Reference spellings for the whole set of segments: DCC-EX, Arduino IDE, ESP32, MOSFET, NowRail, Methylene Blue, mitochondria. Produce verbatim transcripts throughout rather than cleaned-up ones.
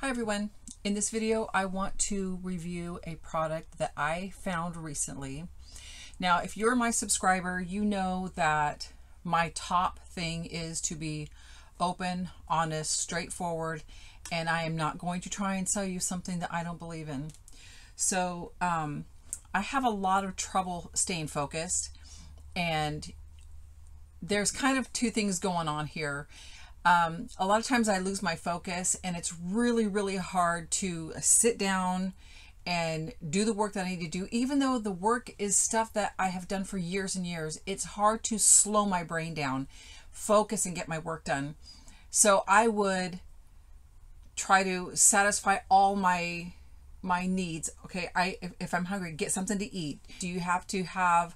Hi everyone. In this video I want to review a product that I found recently. Now if you're my subscriber, you know that my top thing is to be open, honest, straightforward, and I am not going to try and sell you something that I don't believe in. So um, I have a lot of trouble staying focused, and there's kind of two things going on here. Um, a lot of times I lose my focus, and it's really, really hard to sit down and do the work that I need to do. Even though the work is stuff that I have done for years and years, it's hard to slow my brain down, focus, and get my work done. So I would try to satisfy all my my needs. Okay, I if, if I'm hungry, get something to eat. Do you have to have?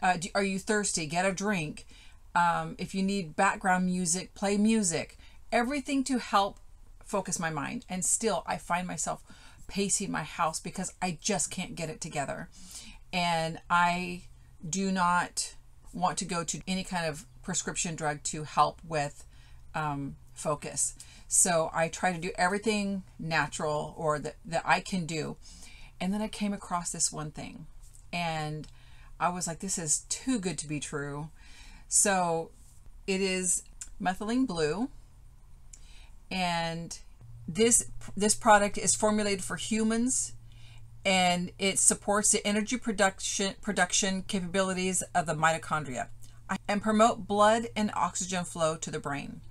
Uh, do, are you thirsty? Get a drink. Um, if you need background music, play music, everything to help focus my mind. And still I find myself pacing my house because I just can't get it together. And I do not want to go to any kind of prescription drug to help with um, focus. So I try to do everything natural or that, that I can do. And then I came across this one thing and I was like, this is too good to be true. So it is Methylene Blue, and this this product is formulated for humans, and it supports the energy production production capabilities of the mitochondria and promote blood and oxygen flow to the brain.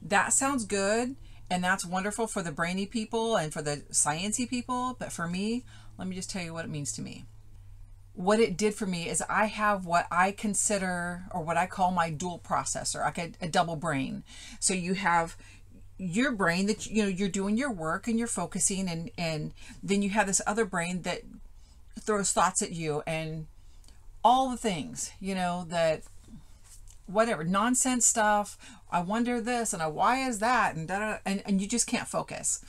That sounds good, and that's wonderful for the brainy people and for the sciencey people, but for me, let me just tell you what it means to me. What it did for me is I have what I consider, or what I call, my dual processor, like a, a double brain. So you have your brain that, you know, you're doing your work and you're focusing, and, and then you have this other brain that throws thoughts at you and all the things, you know, that whatever nonsense stuff. I wonder this and I, why is that? And, da, da, da, and, and you just can't focus.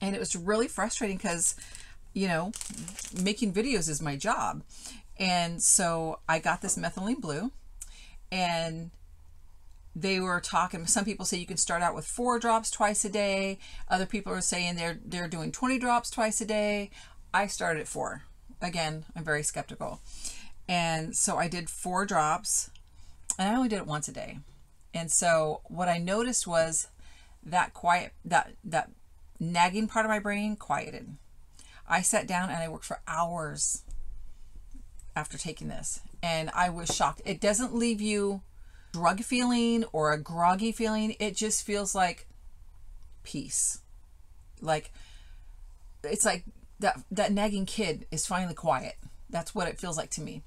And it was really frustrating because, you know, making videos is my job. And so I got this Methylene Blue, and they were talking, some people say you can start out with four drops twice a day. Other people are saying they're, they're doing twenty drops twice a day. I started at four. Again, I'm very skeptical. And so I did four drops, and I only did it once a day. And so what I noticed was that quiet, that, that nagging part of my brain quieted. I sat down and I worked for hours after taking this, and I was shocked. It doesn't leave you drug feeling or a groggy feeling. It just feels like peace. Like it's like that, that nagging kid is finally quiet. That's what it feels like to me.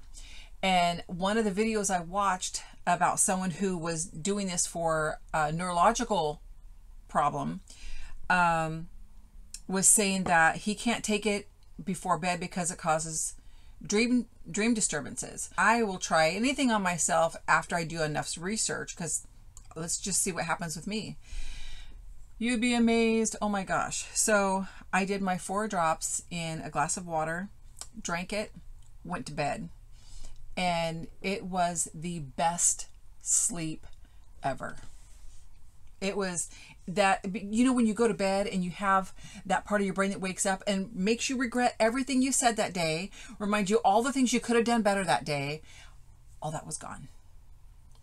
And one of the videos I watched about someone who was doing this for a neurological problem, um, was saying that he can't take it before bed because it causes dream dream disturbances. I will try anything on myself after I do enough research, because let's just see what happens with me. You'd be amazed. Oh my gosh. So I did my four drops in a glass of water, drank it, went to bed, and it was the best sleep ever. It was that, you know, when you go to bed and you have that part of your brain that wakes up and makes you regret everything you said that day, remind you all the things you could have done better that day, all that was gone.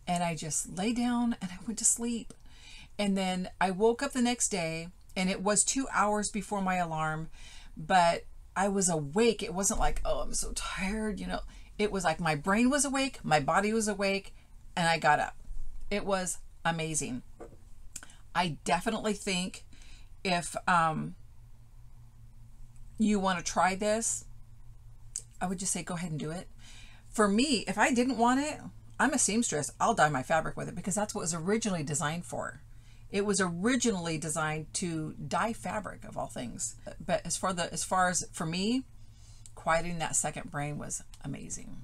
And I just lay down and I went to sleep. And then I woke up the next day, and it was two hours before my alarm, but I was awake. It wasn't like, oh, I'm so tired, you know. It was like my brain was awake, my body was awake, and I got up. It was amazing. I definitely think if um, you want to try this, I would just say go ahead and do it. For me, if I didn't want it, I'm a seamstress. I'll dye my fabric with it, because that's what it was originally designed for. It was originally designed to dye fabric, of all things. But as far, the, as far as for me, quieting that second brain was amazing.